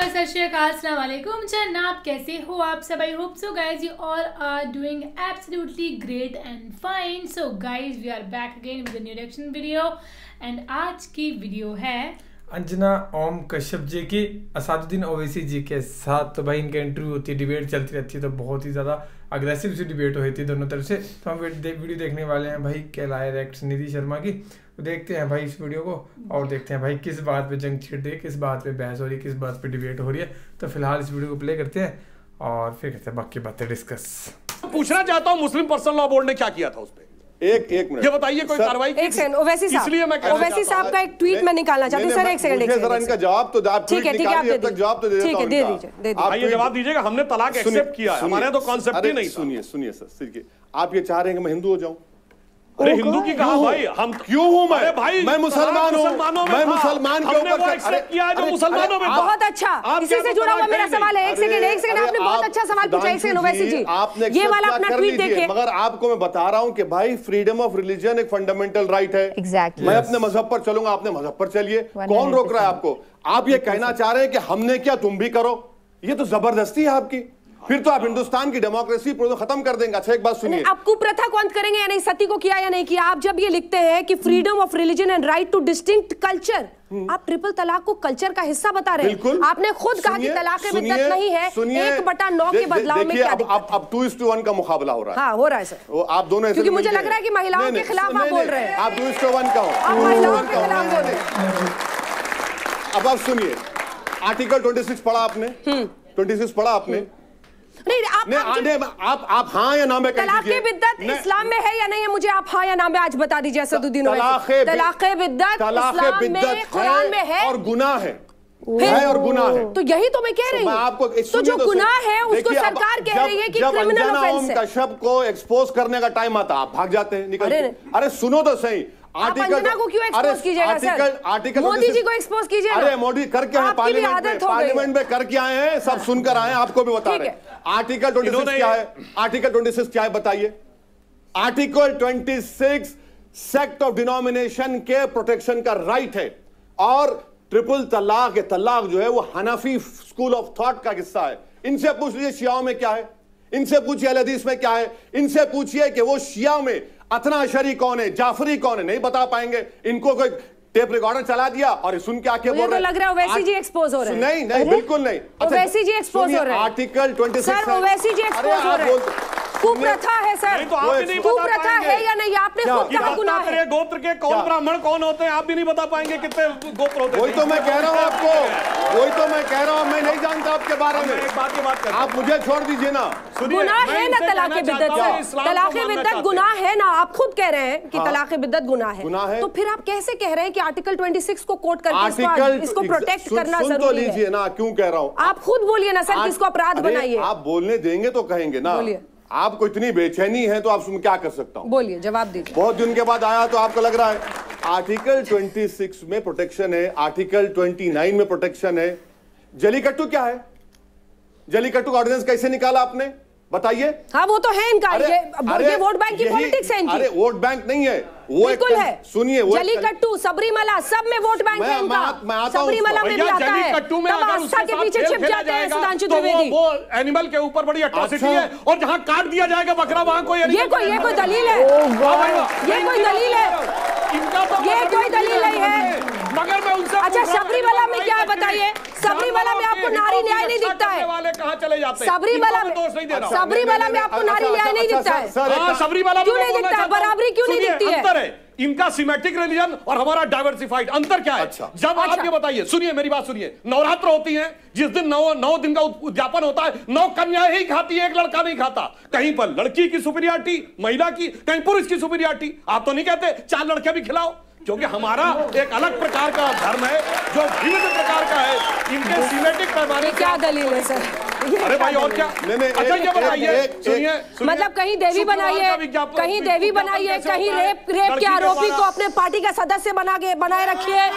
बस अस्सलाम वालेकुम जनाब, कैसे हो आप सब? I hope so guys you all are doing absolutely great and fine. So guys we are back again with new reaction video and आज की वीडियो है अंजना ओम कश्यप जी की असदुद्दीन ओवैसी जी के साथ। तो भाई इनके इंटरव्यू होती है, डिबेट चलती रहती है, तो बहुत ही ज़्यादा अग्रेसिव सी डिबेट हुई थी दोनों तरफ से। तो हम वीडियो देखने वाले हैं भाई कहलाए रिएक्ट निधि शर्मा की। तो देखते हैं भाई इस वीडियो को और देखते हैं भाई किस बात पे जंग छिड़ रही है, किस बात पे बहस हो रही है, किस बात पे डिबेट हो रही है। तो फिलहाल इस वीडियो को प्ले करते हैं और फिर करते हैं बाकी बातें डिस्कस। पूछना चाहता हूँ मुस्लिम पर्सनल लॉ बोर्ड ने क्या किया था उस पर, एक मिनट ये बताइए कोई कार्रवाई। एक सेकंड ओवैसी साहब का एक ट्वीट मैं निकालना चाहती हूं सर। एक सेकंड जरा इनका जवाब तो जवाब दीजिएगा। हमने तलाक एक्सेप्ट किया है, हमारे तो कॉन्सेप्ट ही नहीं। सुनिए सर, आप ये चाह रहे हैं कि मैं हिंदू हो जाऊं? अरे हिंदू की कहा भाई, हम क्यों हूँ मैं मुसलमान हूँ। मैं मुसलमान के ऊपर मुसलमानों में बहुत अच्छा इसी से जुड़ा हुआ मेरा सवाल है। एक सेकंड आपने बहुत अच्छा सवाल पूछा। एक सेकंड ओवैसी जी आपने ये वाला अपना ट्वीट देखिए, मगर आपको मैं बता रहा हूँ कि भाई फ्रीडम ऑफ रिलीजन एक फंडामेंटल राइट है। एग्जैक्टली, मैं अपने मजहब पर चलूंगा, आपने मजहब पर चलिए, कौन रोक रहा है आपको? आप ये कहना चाह रहे हैं कि हमने क्या तुम भी करो, ये तो जबरदस्ती है आपकी। फिर तो आप हिंदुस्तान की डेमोक्रेसी पूरी खत्म कर देंगे। अच्छा एक बात सुनिए, आप कुप्रथा को अंत करेंगे या नहीं, सती को किया या नहीं किया? आप जब ये लिखते हैं कि freedom of religion and right to distinct culture, आप ट्रिपल तलाक को कल्चर का हिस्सा बता रहे हैं। आपने खुद कहा कि तलाक में बिदअत नहीं है। 1/9 के बदलाव में क्या दिक्कत? अब 2:1 का मुकाबला हो रहा है। हाँ हो रहा है सर, आप दोनों, क्योंकि मुझे लग रहा है कि महिलाओं के खिलाफ आप बोल रहे हैं। आप 2:1 का हो, महिलाओं के खिलाफ बोल रहे। अब आप सुनिए, आर्टिकल 26 पढ़ा आपने? 26 पढ़ा आपने? नहीं, आप हाँ या ना में तलाक की बिद्दत इस्लाम में है या नहीं है, मुझे आप हाँ या ना में आज बता दीजिए। असदुद्दीन ओवैसी तलाक बिद्दत इस्लाम में कुरान में है और गुनाह है। है और गुनाह है, तो यही तो मैं कह रही हूँ आपको। तो जो गुनाह है उसको सरकार कह रही है कि क्रिमिनल ऑफेंस है। कश्यप को एक्सपोज करने का टाइम आता आप भाग जाते हैं, निकल। अरे सुनो तो सही, अंजना को क्यों एक्सपोज कीजिएगा सर? मोदी जी को एक्सपोज कीजिएगा। अरे मोदी करके आए पार्लियामेंट में, करके आए हैं, सब सुनकर आए हैं, आपको भी बता रहे हैं। आर्टिकल 26 क्या है, आर्टिकल 26 क्या है बताइए? आर्टिकल 26 सेक्ट ऑफ डिनोमिनेशन के प्रोटेक्शन का राइट है और ट्रिपल तलाक या तलाक जो है वो हनाफी स्कूल ऑफ थॉट का हिस्सा है। इनसे पूछ लीजिए शियाओं में क्या है, इनसे पूछिए अहले हदीस में क्या है, इनसे पूछिए कि वो शिया में अतना अशरी कौन है, जाफरी कौन है, नहीं बता पाएंगे। इनको कोई टेप रिकॉर्डर चला दिया और सुन के आके बोल रहे हैं। लग रहा है ओवैसी जी एक्सपोज हो रहे हैं। नहीं नहीं बिल्कुल नहीं, ओवैसी जी एक्सपोज हो रहे हैं। Article 26 sir, Owaisi ji expose हो रहे हैं। कुप्रथा है सर, कुप्रथा है या नहीं? आपने खुद कहा गुनाह है। गोत्र के कौन ब्राह्मण कौन होते हैं आप भी नहीं बता पाएंगे, कितने गोत्र होते हैं। वही तो मैं कह रहा हूँ आपको, वही तो मैं कह रहा हूँ, मैं नहीं जानता आपके बारे में। एक बात की बात कर, आप मुझे छोड़ दीजिए ना। गुनाह है ना तलाक बिद्दत? तलाक बिद्दत गुनाह है ना? आप खुद कह रहे हैं कि तलाक बिद्दत गुनाह है, तो फिर आप कैसे कह रहे हैं कि आर्टिकल 26 को कोट करके इसको प्रोटेक्ट करना जरूरी है? ना क्यों कह रहा हूँ, आप खुद बोलिए ना सर, इसको अपराध बनाइए। आप बोलने देंगे तो कहेंगे ना, बोलिए। आपको इतनी बेचैनी है तो आप सुन क्या कर सकता हूँ, बोलिए जवाब दीजिए। बहुत दिन के बाद आया तो आपको लग रहा है। आर्टिकल 26 में प्रोटेक्शन है, आर्टिकल 29 में प्रोटेक्शन है। जलीकट्टू क्या है, जलीकट्टू का ऑर्डिनेंस कैसे निकाला आपने बताइए? हाँ वो तो है इनका, ये वोट बैंक की पॉलिटिक्स है इनकी। अरे वोट बैंक नहीं है वो, बिल्कुल है। सुनिए जलीकट्टू सबरीमाला सब में वोट बैंक है इनका। सबरीमाला में भी आता है, तब आस्था के पीछे छिप जाते हैं सुधांशु द्विवेदी। वो एनिमल के ऊपर बड़ी अट्रॉसिटी है और जहाँ काट दिया जाएगा बकरा वहाँ कोई ये कोई दलील है? ये कोई दलील है? ये कोई दलील नहीं है। मगर मैं उनसे अच्छा, सबरीमाला में क्या बताइए? सबरीमाला में आपको नारी न्याय नहीं दिखता है? सबरीमाला में आपको नारी न्याय नहीं दिखता है? सबरीमाला क्यों नहीं दिखता है? बराबरी क्यों नहीं दिखती है? इनका सिमेट्रिक रिलीजन और हमारा डाइवर्सिफाइड, अंतर क्या है? जब आप ये बताइए, सुनिए मेरी बात सुनिए, नवरात्र होती है जिस दिन 9 दिन का उद्यापन होता है, 9 कन्याएं ही खाती है, एक लड़का नहीं खाता। कहीं पर लड़की की सुपीरियरिटी महिला की, कहीं पुरुष की सुपीरियरिटी। आप तो नहीं कहते 4 लड़के भी खिलाओ, क्योंकि हमारा एक अलग प्रकार का धर्म है जो विभिन्न प्रकार का है। इनके सिमेट्रिक पैमाने क्या दलील है सर? अरे भाई और क्या? अच्छा ये बताइए, सुनिए, मतलब कहीं देवी बनाई है, कहीं देवी बनाई है, कहीं रेप के आरोपी को अपने पार्टी का सदस्य बनाए रखिए,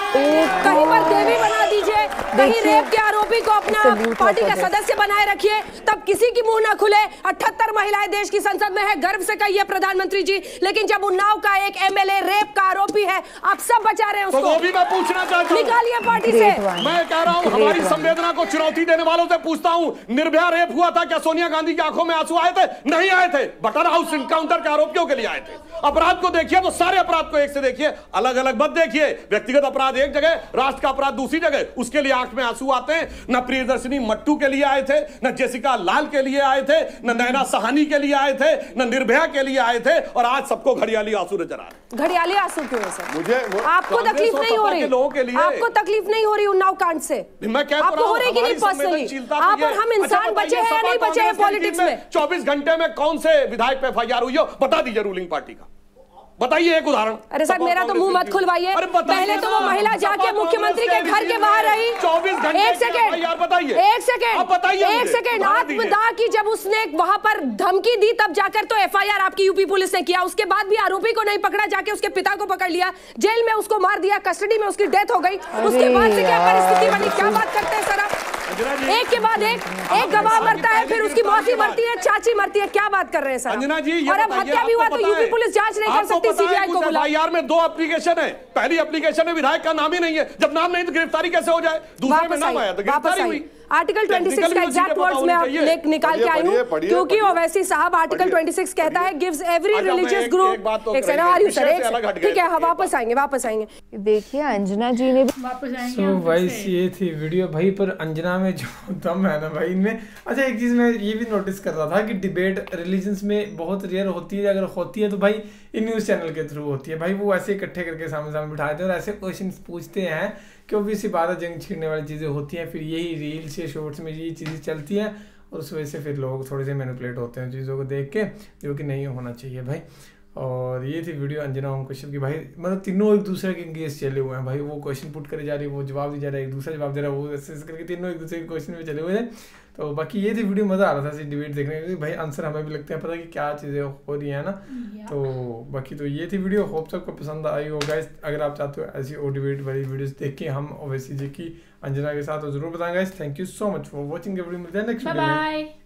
कहीं पर देवी बना दीजिए, कहीं रेप के आरोपी को अपना पार्टी का सदस्य बनाए रखिए, तब किसी की मुंह ना खुले। 78 महिलाएं देश की संसद में है, गर्व से कहिए प्रधानमंत्री जी, लेकिन जब उन्नाव का एक MLA रेप का आरोपी है, आप सब बचा रहे हैं उसको, निकालिए पार्टी से। मैं कह रहा हूँ हमारी संवेदना को चुनौती देने वालों से पूछता हूँ, निर्भया रेप हुआ था, क्या सोनिया गांधी की आंखों में आंसू आए थे? नहीं आए थे, बटला हाउस एनकाउंटर के आरोपियों के लिए आए थे। अपराध को देखिए तो सारे अपराध को एक से देखिए, अलग अलग मत देखिए। व्यक्तिगत अपराध एक जगह, राष्ट्र का अपराध दूसरी जगह, उसके लिए आंख में आंसू आते हैं। न प्रियदर्शिनी मट्टू के लिए आए थे, न जेसिका लाल के लिए आए थे, न नैना सहानी के लिए आए थे, न निर्भया के लिए आए थे, और आज सबको घड़ियाली आंसू नजर आ रहे। घड़ियाली आंसू क्यों सर? मुझे आपको तकलीफ नहीं हो रही, लोगों के लिए आपको तकलीफ नहीं हो रही उन्नाव कांड से? मैं कह रहा हूं हम इंसान बचे हैं या नहीं बचे हैं पॉलिटिक्स में? 24 घंटे में कौन से विधायक पे FIR हुई हो बता दीजिए, रूलिंग पार्टी का बताइए एक उदाहरण। अरे सर मेरा तो मुंह मत खुलवाइए, पहले तो वो महिला जाके मुख्यमंत्री के घर के बाहर रही 24 घंटे। एक सेकेंड, आत्मदाह की जब उसने वहां पर धमकी दी तब जाकर तो FIR आपकी यूपी पुलिस ने किया, उसके बाद भी आरोपी को नहीं पकड़ा, जाके उसके पिता को पकड़ लिया, जेल में उसको मार दिया, कस्टडी में उसकी डेथ हो गई, उसके बाद से क्या परिस्थिति बनी? क्या बात करते हैं सर आप, एक के बाद एक, एक गवाह मरता है, फिर उसकी मौसी मरती है, चाची मरती है, क्या बात कर रहे हैं सर अंजना जी? और अब हत्या भी हुआ तो यूपी पुलिस जांच नहीं कर सकती CBI को बुला? FIR में 2 एप्लीकेशन है, पहली एप्लीकेशन में विधायक का नाम ही नहीं है, जब नाम नहीं तो गिरफ्तारी कैसे हो जाए? दूसरे में नाम आया तो गिरफ्तारी हुई। आर्टिकल 26 का एग्जैक्ट वर्ड्स में आप लेख निकाल के आई हूं, क्योंकि ओवैसी साहब आर्टिकल 26 कहता है गिव्स एवरी रिलीजियस ग्रुप एक सेनारी सर। ठीक है, वापस आएंगे। देखिए अंजना जी ने वापस आएंगे। सो गाइस ये थी वीडियो भाई, पर अंजना में जो दम है ना भाई इनमें। अच्छा एक चीज मैं ये भी नोटिस कर रहा था कि डिबेट रिलीजियंस में बहुत रेयर होती है, अगर होती है तो भाई इन न्यूज़ चैनल के थ्रू होती है भाई। वो ऐसे इकट्ठे करके सामने बिठाते हैं और ऐसे क्वेश्चन पूछते हैं, क्योंकि इसी बात जंग छीनने वाली चीज़ें होती हैं, फिर यही रील्स या शॉर्ट्स में ये चीज़ें चलती हैं और उस वजह से फिर लोग थोड़े से मैनिपुलेट होते हैं चीज़ों को देख के, जो कि नहीं होना चाहिए भाई। और ये थी वीडियो अंजना ओम कश्यप की भाई, मतलब तीनों एक दूसरे के इंगेज चले हुए हैं भाई। वो क्वेश्चन पुट करे जा रही है, वो जवाब दी जा रहा है, एक दूसरा जवाब दे रहा है, वो ऐसे करके तीनों एक दूसरे के क्वेश्चन में चले हुए हैं। तो बाकी ये थी वीडियो, मज़ा आ रहा था इस डिबेट देखने में, भाई आंसर हमें भी लगते हैं पता कि क्या चीज़ें हो रही है ना। तो बाकी तो ये थी वीडियो, होप सबको पसंद आई हो गाइस। अगर आप चाहते हो ऐसी और डिबेट वाली वीडियोस देख के हम ओवैसी जी की अंजना के साथ, तो जरूर बताएं guys. Thank you so much for watching, मिलते हैं नेक्स्ट वीडियो में।